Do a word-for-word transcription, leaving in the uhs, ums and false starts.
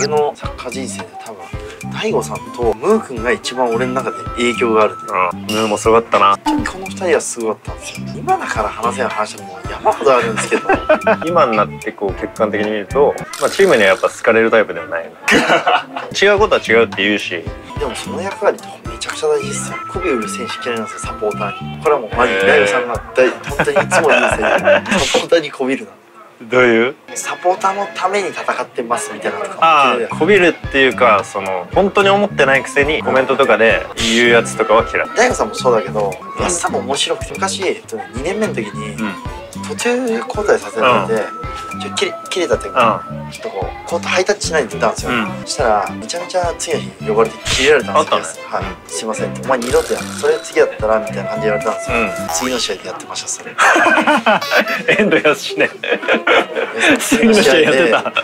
俺のサッカー人生で多分大悟さんとムー君が一番俺の中で影響があるんで、うん、ムーもすごかったな。このふたりはすごかったんですよ。今だから話せる話も山ほどあるんですけど今になってこう客観的に見ると、まあ、チームにはやっぱ好かれるタイプではないの違うことは違うって言うし、でもその役割とかめちゃくちゃ大事ですよ。媚び売る選手嫌いなんですよ、サポーターに。これはもうマジで大悟さんが本当にいつも言うんですよサポーターに媚びるな。どういうサポーターのために戦ってますみたいなのとか。ああ、こびるっていうか、その本当に思ってないくせにコメントとかで言うやつとかは嫌い。大悟さんもそうだけど、マッサも面白くて、昔にねんめの時に途中交代させられて、うん、ちょっと切れ、切れたっていうか、うん、ちょっとこうコートハイタッチしないで出たんですよ。うん、したらめちゃめちゃ次の日呼ばれて切れられたんですよ。はい、すいませんって、お前二度とやる、それ次やったらみたいな感じで言われたんですよ。うん、次の試合でやってましたそれ。遠藤康ね。次の試合やってた。